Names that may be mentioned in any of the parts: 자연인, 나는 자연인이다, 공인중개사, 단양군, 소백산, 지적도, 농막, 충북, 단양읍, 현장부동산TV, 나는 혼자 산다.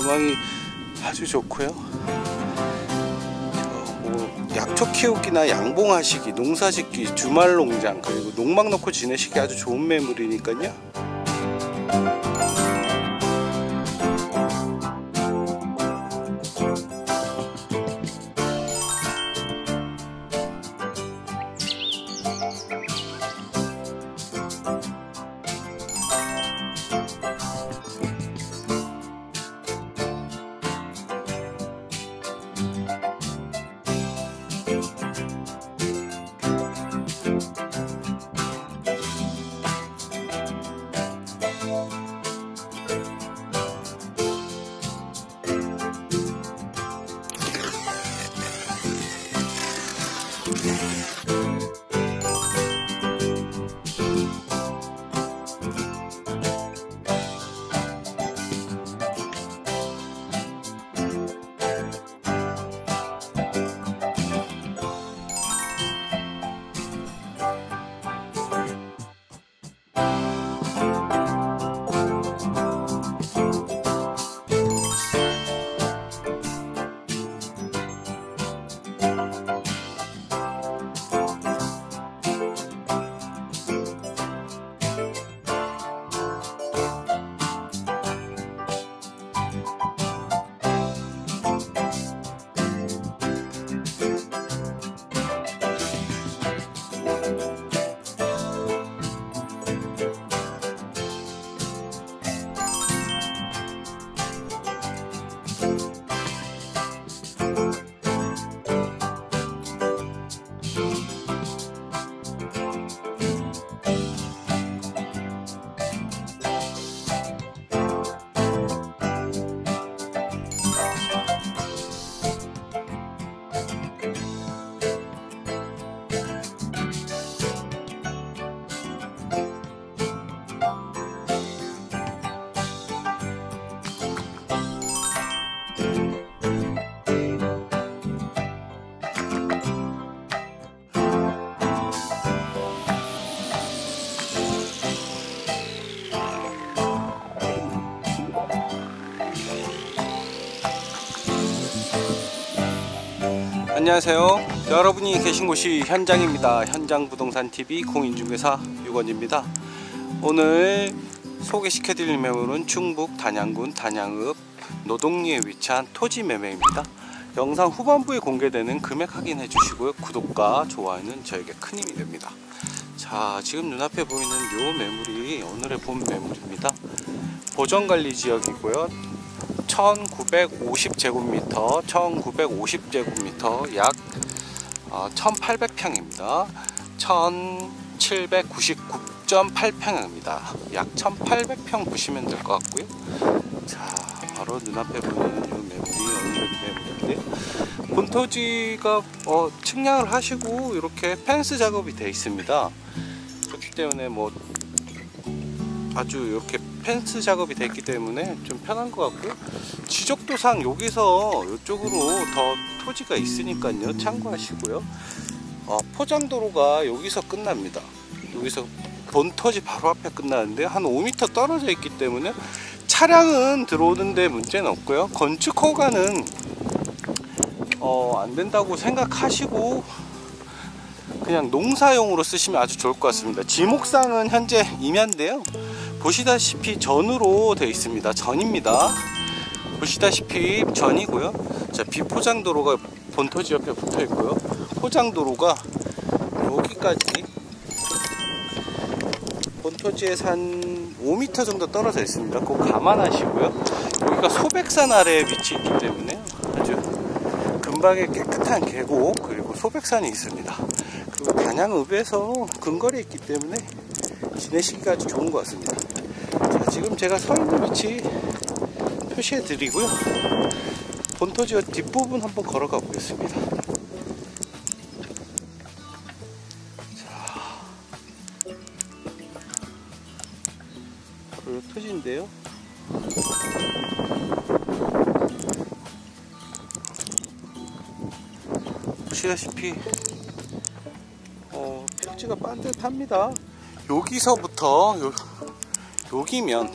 조망이 아주 좋고요. 약초 키우기나 양봉하시기, 농사짓기, 주말 농장, 그리고 농막 넣고 지내시기 아주 좋은 매물이니까요. 안녕하세요. 여러분이 계신 곳이 현장입니다. 현장부동산TV 공인중개사 유건입니다. 오늘 소개시켜드릴 매물은 충북 단양군 단양읍 노동리에 위치한 토지 매매입니다. 영상 후반부에 공개되는 금액 확인해 주시고요. 구독과 좋아요는 저에게 큰 힘이 됩니다. 자, 지금 눈앞에 보이는 이 매물이 오늘의 본 매물입니다. 보전관리지역이고요. 1950제곱미터, 1950제곱미터 약 1800평입니다. 1799.8평입니다. 약 1800평 보시면 될 것 같고요. 자, 바로 눈앞에 보이는 이 매물이 매물인데요. 본토지가 측량을 하시고 이렇게 펜스 작업이 되어 있습니다. 그렇기 때문에 아주 이렇게 펜스 작업이 됐기 때문에 좀 편한 것 같고요. 지적도상 여기서 이쪽으로 더 토지가 있으니까요, 참고하시고요. 포장도로가 여기서 끝납니다. 여기서 본토지 바로 앞에 끝나는데 한 5m 떨어져 있기 때문에 차량은 들어오는데 문제는 없고요. 건축 허가는 안 된다고 생각하시고 그냥 농사용으로 쓰시면 아주 좋을 것 같습니다. 지목상은 현재 임야인데요, 보시다시피 전으로 되어 있습니다. 전입니다. 보시다시피 전이고요. 자, 비포장도로가 본토지 옆에 붙어 있고요. 포장도로가 여기까지 본토지에서 한 5m 정도 떨어져 있습니다. 그거 감안하시고요. 여기가 소백산 아래에 위치했기 때문에 아주 근방에 깨끗한 계곡, 그리고 소백산이 있습니다. 그리고 단양읍에서 근거리에 있기 때문에 지내시기가 아주 좋은 것 같습니다. 자, 지금 제가 서 있는 위치 표시해 드리고요. 본토지와 뒷부분 한번 걸어가 보겠습니다. 자, 바로 이 토지인데요. 보시다시피 필지가 반듯합니다. 여기서부터 여기면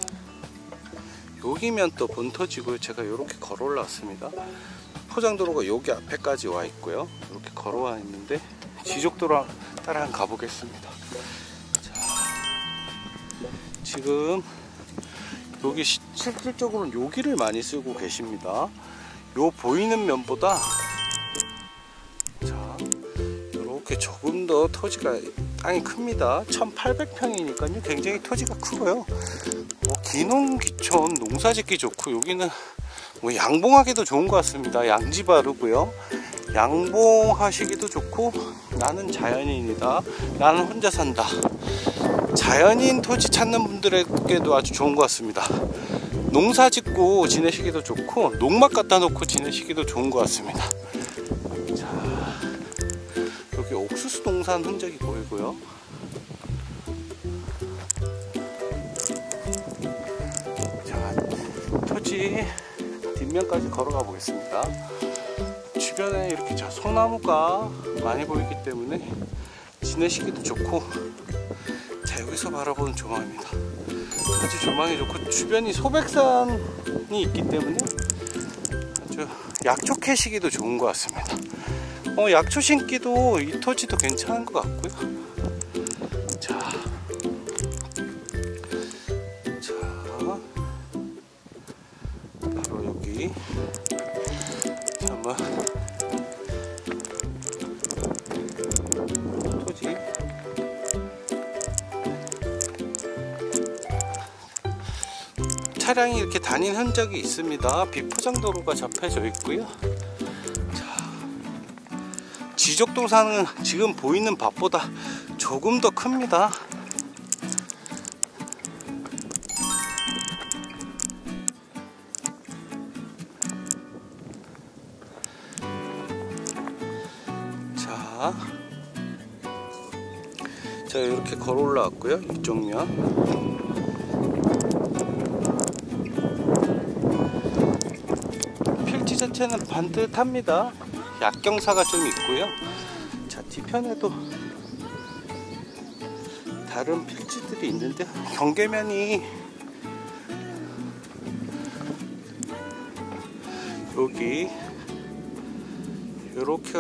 여기면 또 본터지고요. 제가 이렇게 걸어 올라왔습니다. 포장도로가 여기 앞에까지 와 있고요. 이렇게 걸어와 있는데 지적도로 따라 한번 가보겠습니다. 자, 지금 여기 실질적으로는 여기를 많이 쓰고 계십니다. 요 보이는 면보다 자 이렇게 조금 더 토지가 땅이 큽니다. 1800평이니까요 굉장히 토지가 크고요. 기농기촌 농사짓기 좋고 여기는 뭐 양봉하기도 좋은 것 같습니다. 양지 바르고요. 양봉하시기도 좋고 나는 자연인이다. 나는 혼자 산다. 자연인 토지 찾는 분들에게도 아주 좋은 것 같습니다. 농사 짓고 지내시기도 좋고 농막 갖다 놓고 지내시기도 좋은 것 같습니다. 자, 여기 옥수수 동산 흔적이 보이고요. 자, 토지 뒷면까지 걸어가 보겠습니다. 주변에 이렇게 소나무가 많이 보이기 때문에 지내시기도 좋고 자, 여기서 바라보는 조망입니다. 아주 조망이 좋고 주변이 소백산이 있기 때문에 아주 약초 캐시기도 좋은 것 같습니다. 약초 심기도 이 토지도 괜찮은 것 같고요. 자, 바로 여기 한번 토지 차량이 이렇게 다닌 흔적이 있습니다. 비포장도로가 접해져 있고요. 자, 지적도산은 지금 보이는 밭보다 조금 더 큽니다. 자, 제가 이렇게 걸어 올라왔고요. 이쪽면 자체는 반듯합니다. 약경사가 좀 있고요. 자, 뒤편에도 다른 필지들이 있는데 경계면이 여기 이렇게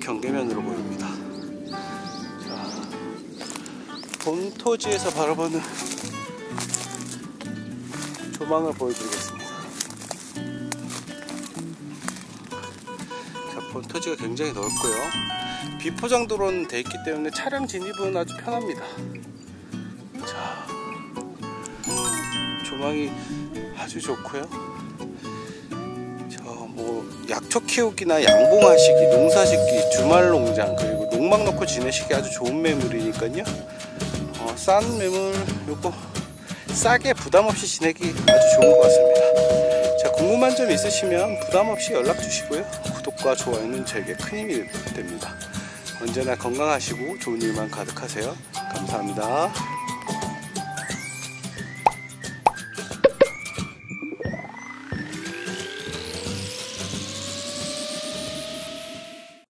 경계면으로 보입니다. 자, 본토지에서 바라보는 조망을 보여드리겠습니다. 토지가 굉장히 넓고요. 비포장도로는 돼 있기 때문에 차량 진입은 아주 편합니다. 자, 조망이 아주 좋고요. 저 약초 키우기나 양봉하시기, 농사짓기, 주말 농장 그리고 농막 넣고 지내시기 아주 좋은 매물이니까요. 싼 매물 요거 싸게 부담 없이 지내기 아주 좋은 것 같습니다. 자, 궁금한 점 있으시면 부담 없이 연락 주시고요. 구독과 좋아요는 저에게 큰 힘이 됩니다. 언제나 건강하시고 좋은 일만 가득하세요. 감사합니다.